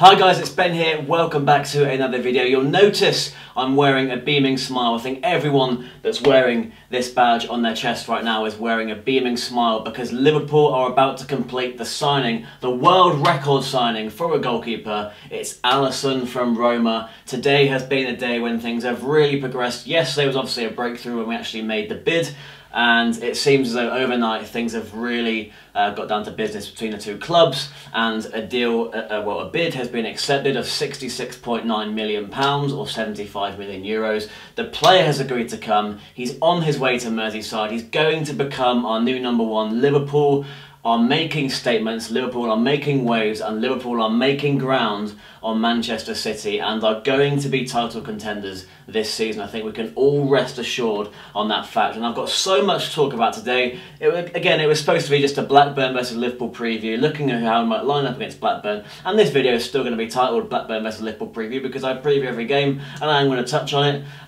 Hi guys, it's Ben here. Welcome back to another video. You'll notice I'm wearing a beaming smile. I think everyone that's wearing this badge on their chest right now is wearing a beaming smile because Liverpool are about to complete the signing, the world record signing for a goalkeeper. It's Alisson from Roma. Today has been a day when things have really progressed. Yesterday was obviously a breakthrough when we actually made the bid. And it seems as though overnight things have really got down to business between the two clubs, and a deal, well, a bid has been accepted of £66.9 million or €75 million. The player has agreed to come. He's on his way to Merseyside. He's going to become our new number one. Liverpool are making statements, Liverpool are making waves, and Liverpool are making ground on Manchester City and are going to be title contenders this season. I think we can all rest assured on that fact. And I've got so much to talk about today. It was supposed to be just a Blackburn versus Liverpool preview, looking at how I might line up against Blackburn. And this video is still going to be titled Blackburn versus Liverpool preview because I preview every game and I'm going to touch on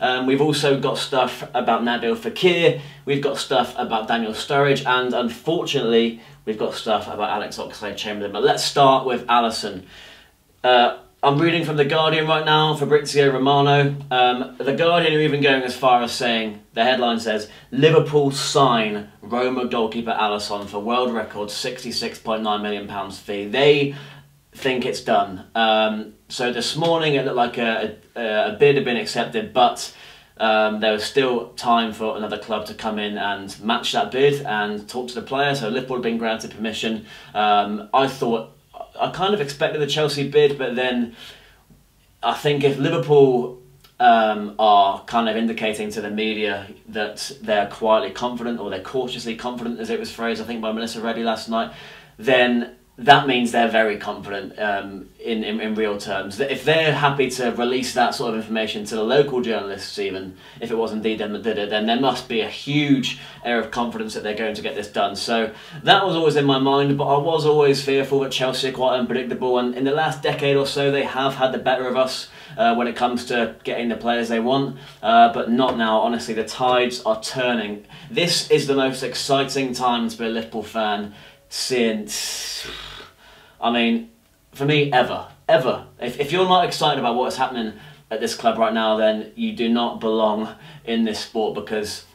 it. We've also got stuff about Nabil Fekir. We've got stuff about Daniel Sturridge, and unfortunately, we've got stuff about Alex Oxlade-Chamberlain. But let's start with Alisson. I'm reading from The Guardian right now, Fabrizio Romano. The Guardian are even going as far as saying, the headline says, Liverpool sign Roma goalkeeper Alisson for world record £66.9 million fee. They think it's done. So this morning it looked like a bid had been accepted, but there was still time for another club to come in and match that bid and talk to the player, so Liverpool had been granted permission. I kind of expected the Chelsea bid, but then I think if Liverpool are kind of indicating to the media that they're quietly confident, or they're cautiously confident as it was phrased, I think, by Melissa Reddy last night, then that means they're very confident in real terms. If they're happy to release that sort of information to the local journalists even, if it was indeed them that did it, then there must be a huge air of confidence that they're going to get this done. So that was always in my mind, but I was always fearful that Chelsea are quite unpredictable, and in the last decade or so they have had the better of us when it comes to getting the players they want, but not now. Honestly, the tides are turning. This is the most exciting time to be a Liverpool fan since, I mean, for me, ever. If you're not excited about what's happening at this club right now, then you do not belong in this sport, because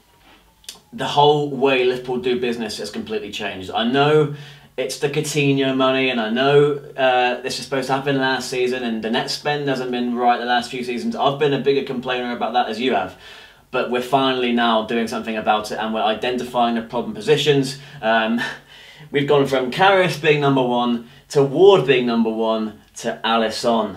the whole way Liverpool do business has completely changed. I know it's the Coutinho money, and I know this is supposed to happen last season, and the net spend hasn't been right the last few seasons. I've been a bigger complainer about that as you have. But we're finally now doing something about it, and we're identifying the problem positions. We've gone from Karius being number one, to Ward being number one, to Alisson,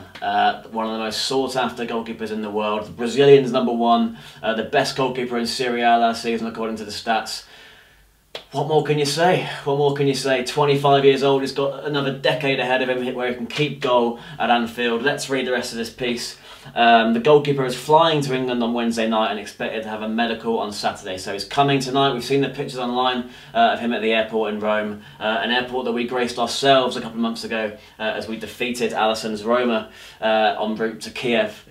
one of the most sought-after goalkeepers in the world. The Brazilian's number one, the best goalkeeper in Serie A last season, according to the stats. What more can you say? What more can you say? 25 years old, he's got another decade ahead of him where he can keep goal at Anfield. Let's read the rest of this piece. The goalkeeper is flying to England on Wednesday night and expected to have a medical on Saturday. So he's coming tonight. We've seen the pictures online of him at the airport in Rome, an airport that we graced ourselves a couple of months ago as we defeated Alisson's Roma en route to Kiev.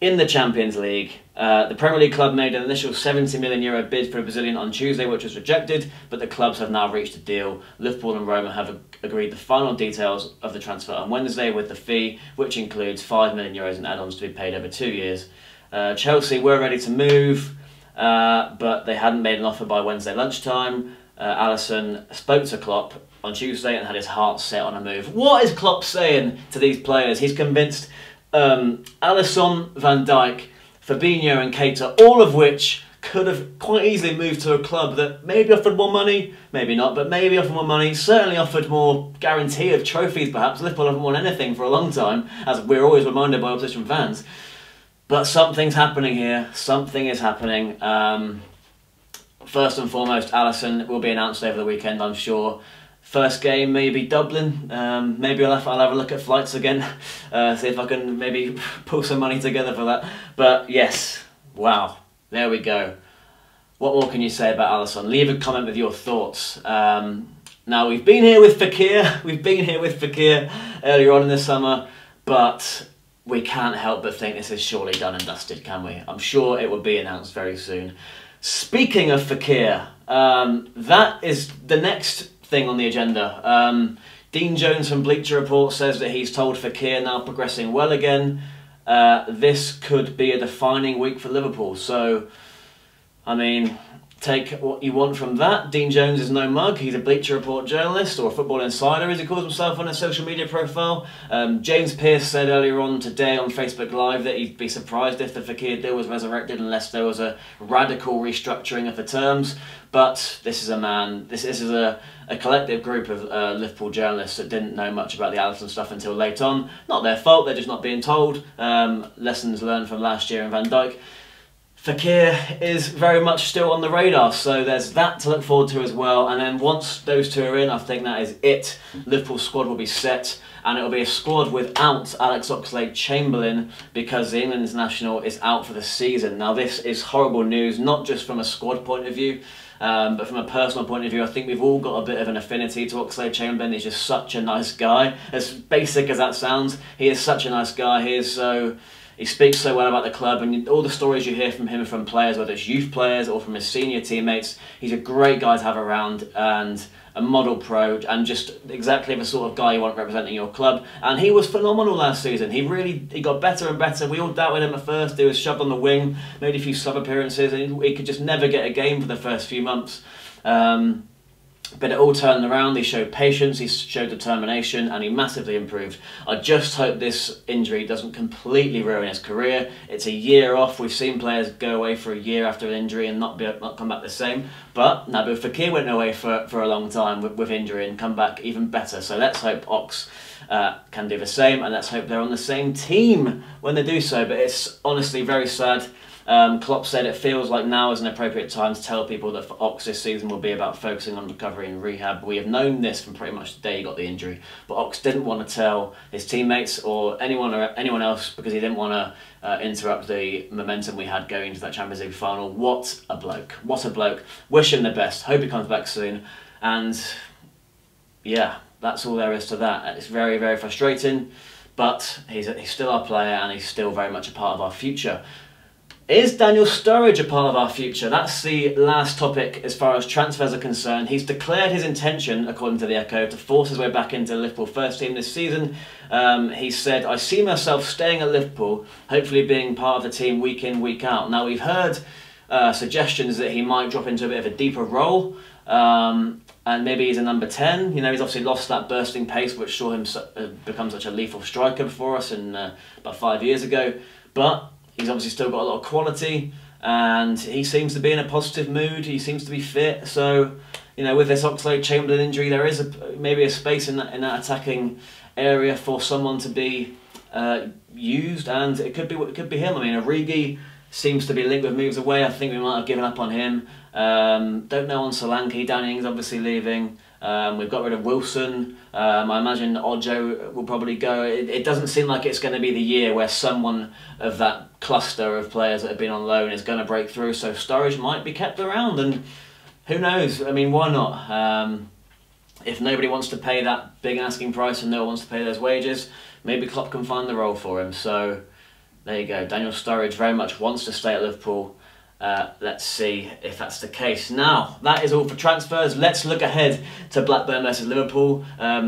In the Champions League, the Premier League club made an initial €70 million bid for a Brazilian on Tuesday, which was rejected, but the clubs have now reached a deal. Liverpool and Roma have agreed the final details of the transfer on Wednesday, with the fee, which includes €5 million in add-ons, to be paid over 2 years. Chelsea were ready to move, but they hadn't made an offer by Wednesday lunchtime. Alisson spoke to Klopp on Tuesday and had his heart set on a move. What is Klopp saying to these players? He's convinced Alisson, Van Dijk, Fabinho and Keita, all of which could have quite easily moved to a club that maybe offered more money, maybe not, but maybe offered more money, certainly offered more guarantee of trophies perhaps. Liverpool haven't won anything for a long time, as we're always reminded by opposition fans. But something's happening here, something is happening. First and foremost, Alisson will be announced over the weekend, I'm sure. First game, maybe Dublin. Maybe I'll have a look at flights again, see if I can maybe pull some money together for that. But yes, wow, there we go. What more can you say about Alisson? Leave a comment with your thoughts. Now, we've been here with Fekir. We've been here with Fekir earlier on in the summer, but we can't help but think this is surely done and dusted, can we? I'm sure it will be announced very soon. Speaking of Fekir, that is the next thing on the agenda. Dean Jones from Bleacher Report says that he's told Fekir now progressing well again. This could be a defining week for Liverpool. So, I mean, take what you want from that. Dean Jones is no mug. He's a Bleacher Report journalist, or a Football Insider as he calls himself on his social media profile. James Pearce said earlier on today on Facebook Live that he'd be surprised if the Fekir deal was resurrected unless there was a radical restructuring of the terms. But this is a man, this is a collective group of Liverpool journalists that didn't know much about the Alisson stuff until late on. Not their fault, they're just not being told. Lessons learned from last year in Van Dijk. Fekir is very much still on the radar, so there's that to look forward to as well. And then once those two are in, I think that is it. Liverpool's squad will be set, and it will be a squad without Alex Oxlade-Chamberlain because the England international is out for the season. Now this is horrible news, not just from a squad point of view, but from a personal point of view. I think we've all got a bit of an affinity to Oxlade-Chamberlain. He's just such a nice guy. As basic as that sounds, he is such a nice guy. He is so... He speaks so well about the club, and all the stories you hear from him are from players, whether it's youth players or from his senior teammates. He's a great guy to have around and a model pro and just exactly the sort of guy you want representing your club. And he was phenomenal last season. He got better and better. We all doubted him at first. He was shoved on the wing, made a few sub appearances, and he could just never get a game for the first few months. But it all turned around. He showed patience, he showed determination, and he massively improved. I just hope this injury doesn't completely ruin his career. It's a year off. We've seen players go away for a year after an injury and not come back the same. But Nabil Fekir went away for a long time with injury and come back even better. So let's hope Ox can do the same, and let's hope they're on the same team when they do so. But it's honestly very sad. Klopp said it feels like now is an appropriate time to tell people that for Ox this season will be about focusing on recovery and rehab. We have known this from pretty much the day he got the injury, but Ox didn't want to tell his teammates or anyone else because he didn't want to interrupt the momentum we had going into that Champions League final. What a bloke. What a bloke. Wish him the best. Hope he comes back soon. And yeah, that's all there is to that. It's very, very frustrating, but he's still our player and he's still very much a part of our future. Is Daniel Sturridge a part of our future? That's the last topic as far as transfers are concerned. He's declared his intention, according to The Echo, to force his way back into the Liverpool first team this season. He said, I see myself staying at Liverpool, hopefully being part of the team week in, week out. Now, we've heard suggestions that he might drop into a bit of a deeper role. And maybe he's a number 10. You know, he's obviously lost that bursting pace, which saw him become such a lethal striker for us in, about 5 years ago. But... he's obviously still got a lot of quality, and he seems to be in a positive mood. He seems to be fit. So, you know, with this Oxlade-Chamberlain injury, there is maybe a space in that attacking area for someone to be used, and it could be him. I mean, Origi seems to be linked with moves away. I think we might have given up on him. Don't know on Solanke. Danny Ings obviously leaving. We've got rid of Wilson. I imagine Ojo will probably go. It doesn't seem like it's going to be the year where someone of that cluster of players that have been on loan is going to break through, so Sturridge might be kept around, and who knows? I mean, why not? If nobody wants to pay that big asking price and no one wants to pay those wages, maybe Klopp can find the role for him. So there you go. Daniel Sturridge very much wants to stay at Liverpool. Let's see if that's the case. Now, that is all for transfers. Let's look ahead to Blackburn versus Liverpool.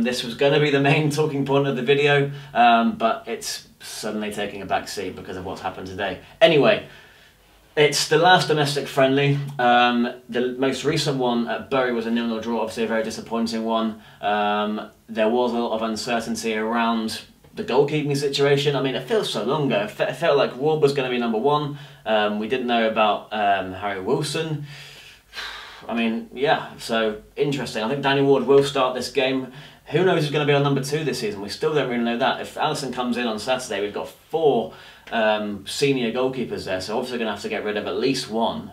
This was going to be the main talking point of the video, but it's suddenly taking a back seat because of what's happened today. Anyway, it's the last domestic friendly. The most recent one at Bury was a 0-0 draw, obviously a very disappointing one. There was a lot of uncertainty around the goalkeeping situation. I mean, it feels so long ago. It felt like Ward was going to be number one. We didn't know about Harry Wilson. I mean, yeah, so interesting. I think Danny Ward will start this game. Who knows who's going to be on number two this season? We still don't really know that. If Alisson comes in on Saturday, we've got four senior goalkeepers there, so obviously going to have to get rid of at least one.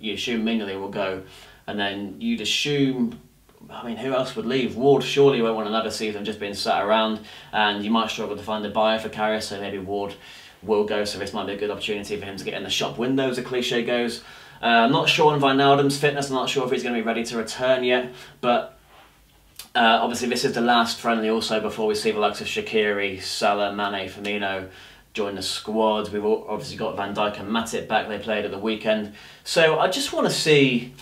You assume Mingley will go, and then you'd assume... I mean, who else would leave? Ward surely won't want another season just being sat around, and you might struggle to find a buyer for Karius, so maybe Ward will go, so this might be a good opportunity for him to get in the shop window, as the cliche goes. I'm not sure on Wijnaldum's fitness. I'm not sure if he's going to be ready to return yet, but obviously this is the last friendly also before we see the likes of Shaqiri, Salah, Mane, Firmino join the squad. We've obviously got Van Dijk and Matip back. They played at the weekend. So I just want to see...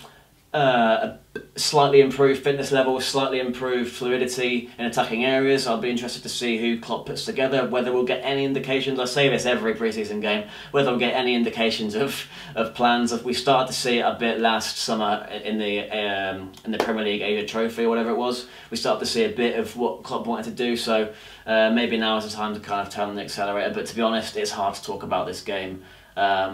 slightly improved fitness level, slightly improved fluidity in attacking areas. I'll be interested to see who Klopp puts together, whether we'll get any indications, I say this every pre-season game, whether we'll get any indications of plans. We started to see it a bit last summer in the Premier League Asia Trophy or whatever it was. We started to see a bit of what Klopp wanted to do, so maybe now is the time to kind of turn on the accelerator, but to be honest, it's hard to talk about this game.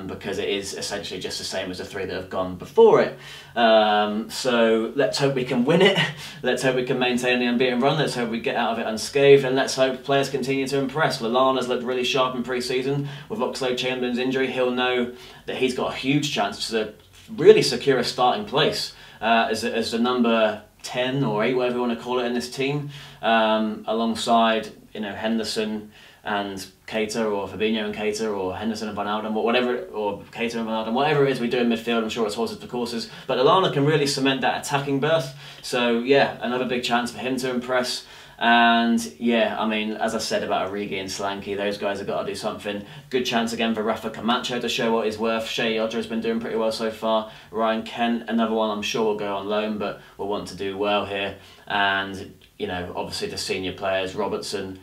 Because it is essentially just the same as the three that have gone before it. So let's hope we can win it. Let's hope we can maintain the unbeaten run. Let's hope we get out of it unscathed. And let's hope players continue to impress. Lallana's looked really sharp in pre-season. With Oxlade-Chamberlain's injury, he'll know that he's got a huge chance to really secure a starting place as the number 10 or 8, whatever you want to call it, in this team, alongside Henderson and Cater, or Fabinho and Cater, or Henderson and Van Dijk, or Cater and Van Dijk, whatever it is we do in midfield. I'm sure it's horses for courses. But Lallana can really cement that attacking berth. So yeah, another big chance for him to impress. And yeah, I mean, as I said about Origi and Slanky, those guys have got to do something. Good chance again for Rafa Camacho to show what he's worth. Shea Odrer's been doing pretty well so far. Ryan Kent, another one I'm sure will go on loan, but will want to do well here. And, you know, obviously the senior players, Robertson,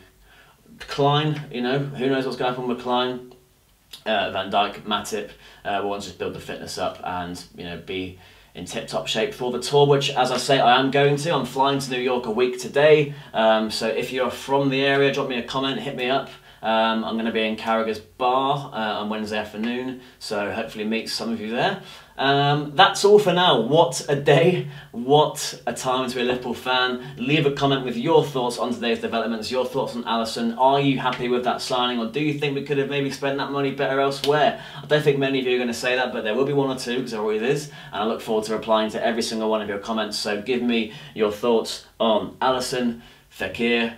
Klein, who knows what's going to happen with Klein. Van Dijk, Matip, we want to just build the fitness up and, be in tip-top shape for the tour, which, as I say, I am going to. I'm flying to New York a week today, so if you're from the area, drop me a comment, hit me up. I'm going to be in Carragher's bar on Wednesday afternoon, so hopefully meet some of you there. That's all for now. What a day, what a time to be a Liverpool fan. Leave a comment with your thoughts on today's developments, your thoughts on Alisson. Are you happy with that signing, or do you think we could have maybe spent that money better elsewhere? I don't think many of you are going to say that, but there will be one or two, because there always is, and I look forward to replying to every single one of your comments. So give me your thoughts on Alisson, Fekir,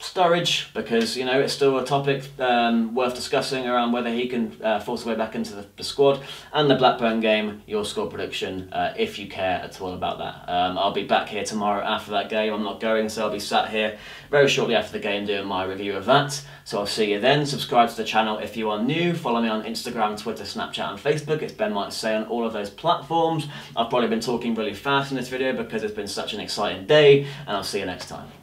Sturridge, because it's still a topic worth discussing around whether he can force his way back into the squad, and the Blackburn game, your score prediction, if you care at all about that. I'll be back here tomorrow after that game. I'm not going, so I'll be sat here very shortly after the game doing my review of that. So I'll see you then. Subscribe to the channel if you are new. Follow me on Instagram, Twitter, Snapchat and Facebook. It's Ben White Say on all of those platforms. I've probably been talking really fast in this video because it's been such an exciting day, and I'll see you next time.